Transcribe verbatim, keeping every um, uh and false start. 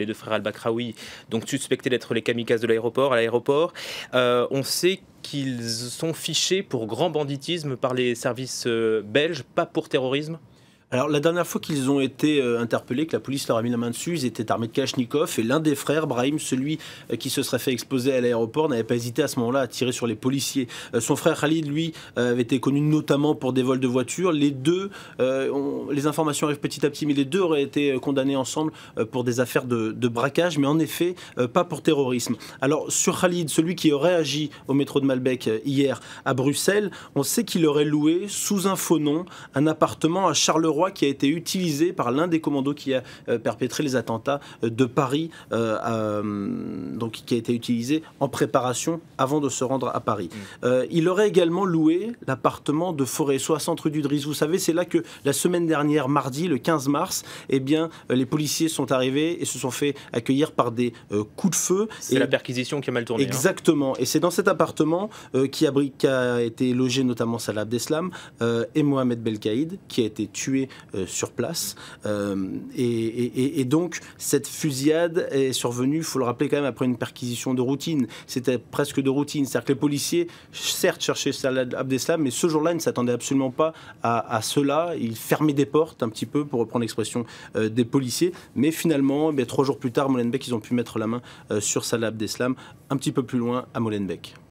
les deux frères El Bakraoui, donc suspectés d'être les kamikazes de l'aéroport. À l'aéroport, euh, on sait qu'ils sont fichés pour grand banditisme par les services euh, belges, pas pour terrorisme. Alors la dernière fois qu'ils ont été euh, interpellés, que la police leur a mis la main dessus, ils étaient armés de Kalachnikov et l'un des frères, Brahim, celui euh, qui se serait fait exploser à l'aéroport, n'avait pas hésité à ce moment-là à tirer sur les policiers. Euh, son frère Khalid, lui, euh, avait été connu notamment pour des vols de voitures. Les deux, euh, on, les informations arrivent petit à petit, mais les deux auraient été condamnés ensemble euh, pour des affaires de, de braquage, mais en effet, euh, pas pour terrorisme. Alors sur Khalid, celui qui aurait agi au métro de Malbec euh, hier à Bruxelles, on sait qu'il aurait loué, sous un faux nom, un appartement à Charleroi qui a été utilisé par l'un des commandos qui a euh, perpétré les attentats euh, de Paris, euh, euh, donc qui a été utilisé en préparation avant de se rendre à Paris. Mmh. Euh, il aurait également loué l'appartement de Forêt, soixante rue du Dris. Vous savez, c'est là que la semaine dernière, mardi, le quinze mars, eh bien, euh, les policiers sont arrivés et se sont fait accueillir par des euh, coups de feu. C'est la perquisition qui a mal tourné. Exactement. Hein. Et c'est dans cet appartement euh, qui a, qu'a été logé notamment Salah Abdeslam euh, et Mohamed Belkaïd, qui a été tué Euh, sur place euh, et, et, et donc cette fusillade est survenue, il faut le rappeler quand même, après une perquisition de routine. C'était presque de routine, c'est-à-dire que les policiers certes cherchaient Salah Abdeslam, mais ce jour-là ils ne s'attendaient absolument pas à, à cela. Ils fermaient des portes un petit peu, pour reprendre l'expression euh, des policiers, mais finalement eh bien, trois jours plus tard, Molenbeek, ils ont pu mettre la main euh, sur Salah Abdeslam un petit peu plus loin à Molenbeek.